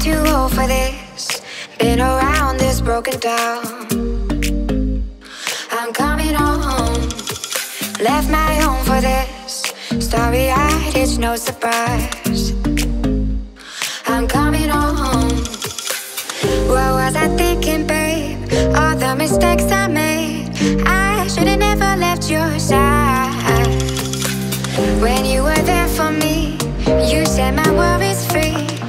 too old for this. Been around this, broken down. I'm coming on home. Left my home for this. Starry-eyed, it's no surprise. I'm coming on home. What was I thinking, babe? All the mistakes I made, I should've never left your side. When you were there for me, you set my worries free.